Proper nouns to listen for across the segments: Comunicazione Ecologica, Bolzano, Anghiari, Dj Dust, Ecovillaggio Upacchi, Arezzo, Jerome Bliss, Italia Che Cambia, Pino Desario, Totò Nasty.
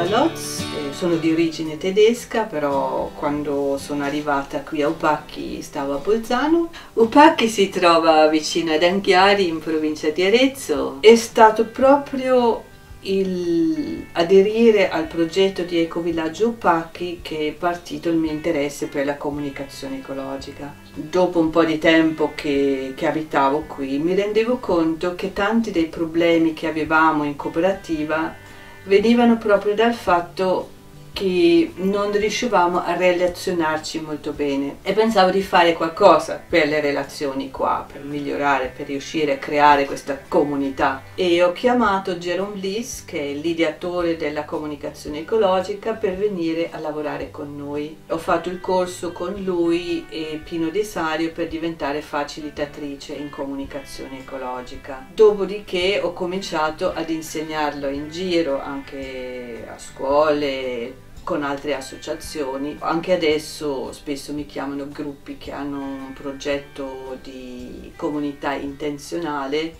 Balozz, sono di origine tedesca, però quando sono arrivata qui a Upacchi stavo a Bolzano. Upacchi si trova vicino ad Anghiari, in provincia di Arezzo. È stato proprio l'aderire al progetto di Ecovillaggio Upacchi che è partito il mio interesse per la comunicazione ecologica. Dopo un po' di tempo che abitavo qui, mi rendevo conto che tanti dei problemi che avevamo in cooperativa venivano proprio dal fatto che non riuscivamo a relazionarci molto bene, e pensavo di fare qualcosa per le relazioni qua, per migliorare, per riuscire a creare questa comunità, e ho chiamato Jerome Bliss, che è l'ideatore della comunicazione ecologica, per venire a lavorare con noi. Ho fatto il corso con lui e Pino Desario per diventare facilitatrice in comunicazione ecologica. Dopodiché ho cominciato ad insegnarlo in giro, anche a scuole, con altre associazioni. Anche adesso spesso mi chiamano gruppi che hanno un progetto di comunità intenzionale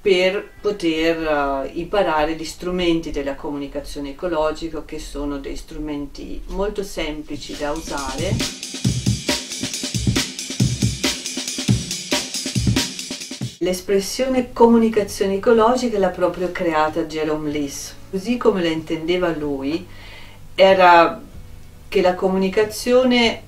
per poter imparare gli strumenti della comunicazione ecologica, che sono dei strumenti molto semplici da usare. L'espressione comunicazione ecologica l'ha proprio creata Jerome Bliss. Così come la intendeva lui, era che la comunicazione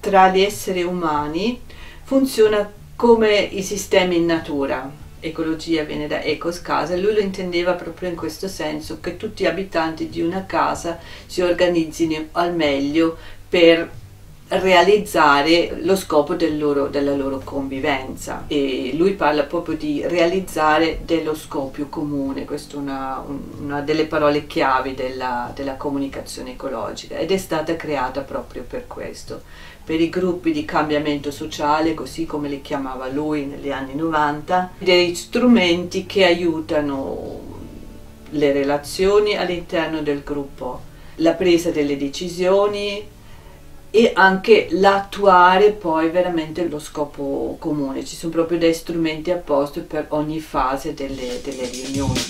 tra gli esseri umani funziona come i sistemi in natura. Ecologia viene da ecos, casa, e lui lo intendeva proprio in questo senso, che tutti gli abitanti di una casa si organizzino al meglio per realizzare lo scopo della loro convivenza, e lui parla proprio di realizzare dello scopo comune. Questa è una delle parole chiave della comunicazione ecologica, ed è stata creata proprio per questo, per i gruppi di cambiamento sociale, così come li chiamava lui negli anni 90, dei strumenti che aiutano le relazioni all'interno del gruppo, la presa delle decisioni e anche l'attuare poi veramente lo scopo comune. Ci sono proprio dei strumenti apposta per ogni fase delle riunioni.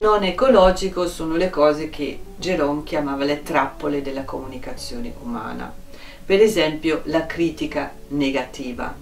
Non ecologico sono le cose che Jerome chiamava le trappole della comunicazione umana, per esempio la critica negativa.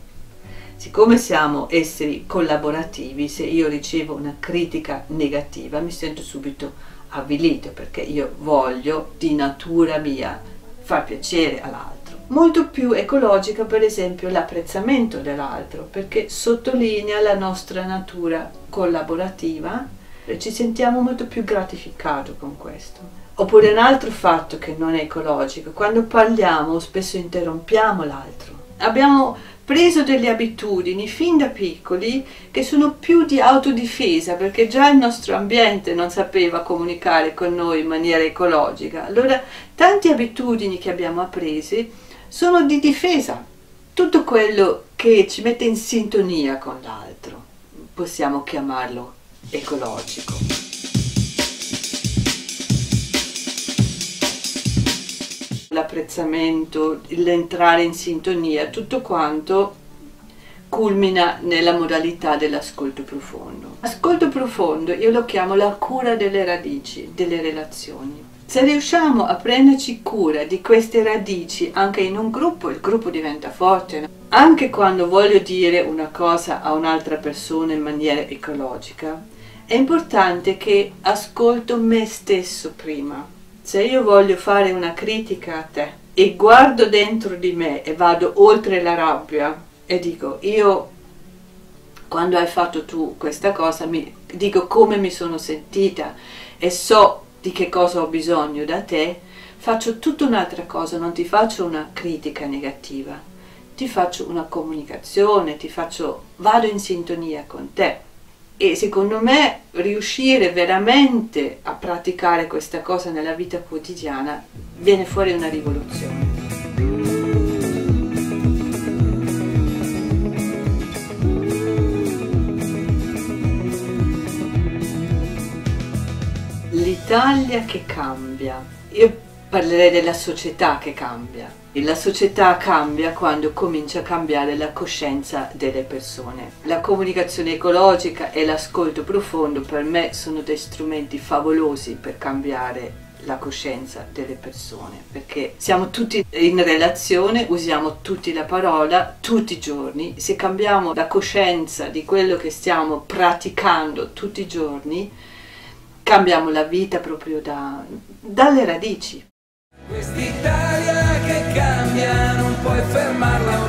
Siccome siamo esseri collaborativi, se io ricevo una critica negativa mi sento subito avvilito, perché io voglio di natura mia far piacere all'altro. Molto più ecologica per esempio l'apprezzamento dell'altro, perché sottolinea la nostra natura collaborativa e ci sentiamo molto più gratificato con questo. Oppure un altro fatto che non è ecologico: quando parliamo spesso interrompiamo l'altro. Abbiamo preso delle abitudini fin da piccoli che sono più di autodifesa, perché già il nostro ambiente non sapeva comunicare con noi in maniera ecologica. Allora tante abitudini che abbiamo appreso sono di difesa, tutto quello che ci mette in sintonia con l'altro possiamo chiamarlo ecologico. L'apprezzamento, l'entrare in sintonia, tutto quanto culmina nella modalità dell'ascolto profondo. Ascolto profondo io lo chiamo la cura delle radici, delle relazioni. Se riusciamo a prenderci cura di queste radici anche in un gruppo, il gruppo diventa forte. Anche quando voglio dire una cosa a un'altra persona in maniera ecologica, è importante che ascolto me stesso prima. Se io voglio fare una critica a te e guardo dentro di me e vado oltre la rabbia e dico: io, quando hai fatto tu questa cosa, mi dico come mi sono sentita e so di che cosa ho bisogno da te, faccio tutta un'altra cosa, non ti faccio una critica negativa, ti faccio una comunicazione, vado in sintonia con te. E secondo me riuscire veramente a praticare questa cosa nella vita quotidiana viene fuori una rivoluzione. L'Italia che cambia. Io Parlerei della società che cambia. E la società cambia quando comincia a cambiare la coscienza delle persone. La comunicazione ecologica e l'ascolto profondo per me sono dei strumenti favolosi per cambiare la coscienza delle persone, perché siamo tutti in relazione, usiamo tutti la parola tutti i giorni. Se cambiamo la coscienza di quello che stiamo praticando tutti i giorni, cambiamo la vita proprio dalle radici. Quest'Italia che cambia, non puoi fermarla.